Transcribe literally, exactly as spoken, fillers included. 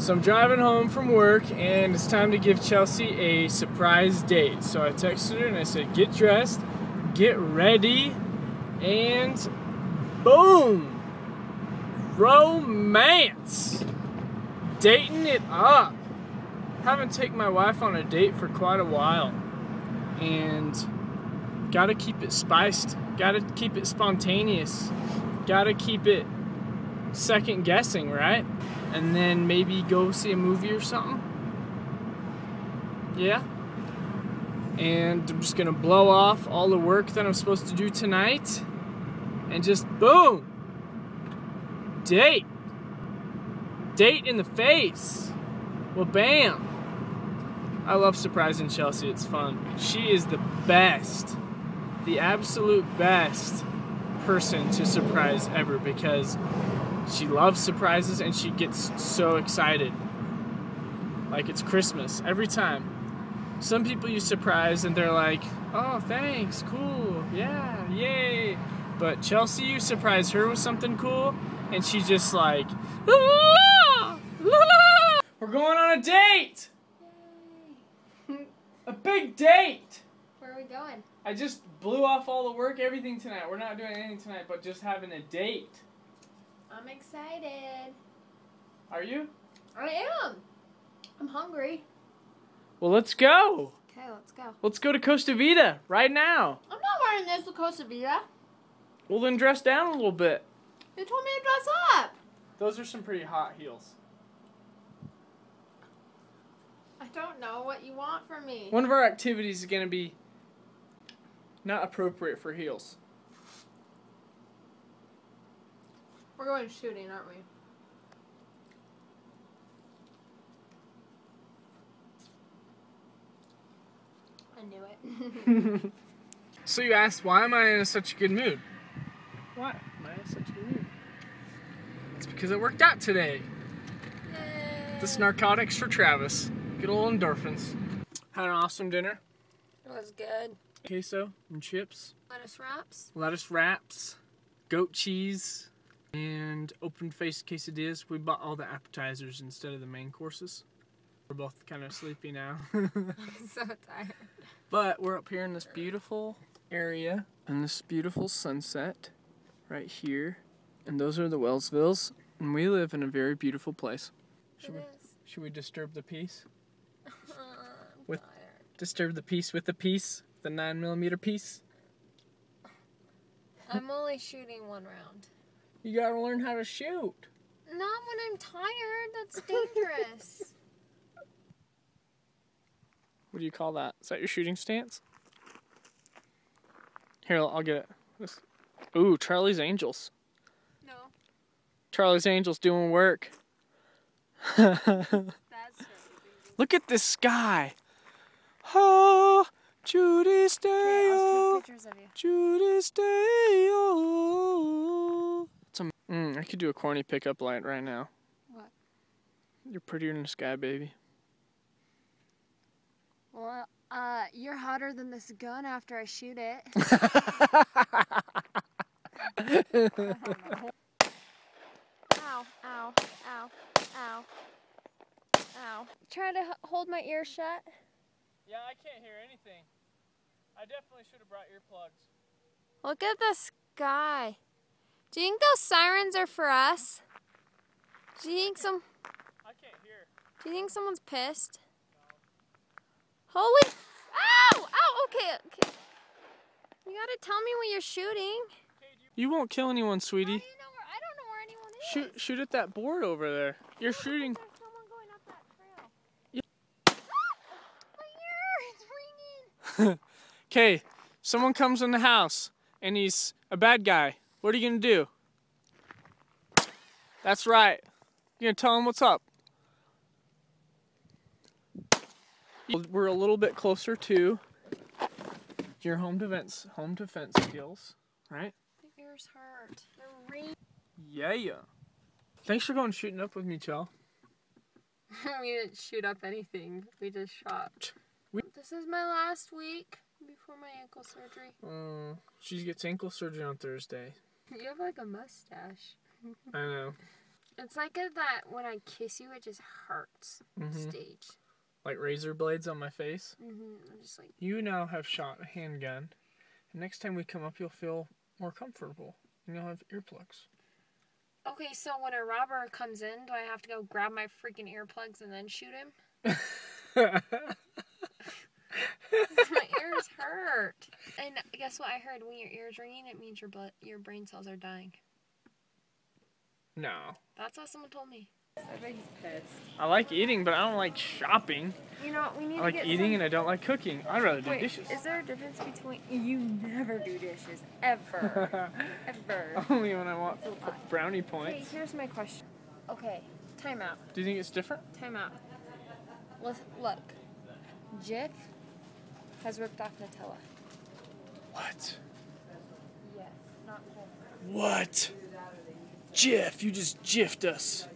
So I'm driving home from work and it's time to give Chelsea a surprise date. So I texted her and I said, get dressed, get ready, and boom! Romance! Dating it up! Haven't taken my wife on a date for quite a while. And gotta keep it spiced, gotta keep it spontaneous, gotta keep it second guessing, right? And then maybe go see a movie or something. Yeah. And I'm just gonna blow off all the work that I'm supposed to do tonight and just boom! Date! Date in the face! Well, bam! I love surprising Chelsea, it's fun. She is the best, the absolute best person to surprise ever because she loves surprises and she gets so excited. Like it's Christmas, every time. Some people you surprise and they're like, oh, thanks, cool, yeah, yay. But Chelsea, you surprise her with something cool and she's just like, ah, ah, we're going on a date! A big date! Where are we going? I just blew off all the work, everything tonight. We're not doing anything tonight but just having a date. I'm excited. Are you? I am. I'm hungry. Well, let's go. Okay, let's go. Let's go to Costa Vida right now. I'm not wearing this to Costa Vida. Well, then dress down a little bit. You told me to dress up. Those are some pretty hot heels. I don't know what you want from me. One of our activities is going to be not appropriate for heels. We're going shooting, aren't we? I knew it. So you asked, why am I in such a good mood? Why am I in such a good mood? It's because I worked out today. Yay. This narcotics for Travis. Good old endorphins. Had an awesome dinner. It was good. Queso and chips. Lettuce wraps. Lettuce wraps. Goat cheese. And open-faced quesadillas. We bought all the appetizers instead of the main courses. We're both kind of sleepy now. I'm so tired. But we're up here in this beautiful area and this beautiful sunset right here. And those are the Wellsvilles. And we live in a very beautiful place. Should, we, should we disturb the peace? I'm with, tired. Disturb the peace with the piece? The nine millimeter piece? I'm only shooting one round. You gotta learn how to shoot. Not when I'm tired. That's dangerous. What do you call that? Is that your shooting stance? Here, I'll get it. This. Ooh, Charlie's Angels. No. Charlie's Angels doing work. That's Charlie's. Look at this sky. Oh, Judy, stay. Hey, I'll take pictures of you. Judy, stay. Mm, I could do a corny pickup light right now. What? You're prettier than the sky, baby. Well, uh, you're hotter than this gun after I shoot it. Ow, ow, ow, ow, ow. Try to h hold my ear shut. Yeah, I can't hear anything. I definitely should have brought earplugs. Look at the sky. Do you think those sirens are for us? Do you think some... I can't hear. Do you think someone's pissed? No. Holy... Ow! Ow! Okay, okay. You gotta tell me when you're shooting. You won't kill anyone, sweetie. How do you know where... I don't know where anyone is. Shoot, shoot at that board over there. You're oh, shooting... There's someone going up that trail. Yeah. Ah! My ear! It's ringing! Okay, someone comes in the house, and he's a bad guy. What are you going to do? That's right. You're going to tell him what's up. We're a little bit closer to your home defense, home defense skills, right? My ears hurt. They're ringing. Yeah, yeah. Thanks for going shooting up with me, Chell. We didn't shoot up anything. We just shot. We this is my last week before my ankle surgery. Oh, uh, she gets ankle surgery on Thursday. You have like a mustache. I know. It's like a, that when I kiss you, it just hurts mm-hmm. stage. Like razor blades on my face? Mm-hmm. I'm just like... You now have shot a handgun. And next time we come up, you'll feel more comfortable. And you'll have earplugs. Okay, so when a robber comes in, do I have to go grab my freaking earplugs and then shoot him? My ears hurt. And guess what I heard? When your ears ringing, it means your blood, your brain cells are dying. No. That's what someone told me. Everybody's pissed. I like eating, but I don't like shopping. You know, we need I like to get eating some... and I don't like cooking. I'd rather Wait, do dishes. Is there a difference between you never do dishes ever, ever? Only when I want brownie points. Okay, here's my question. Okay, time out. Do you think it's different? Time out. Let's look. Jif has ripped off Nutella. What? Yes, not Cold. What? Jif, you just Jif'd us.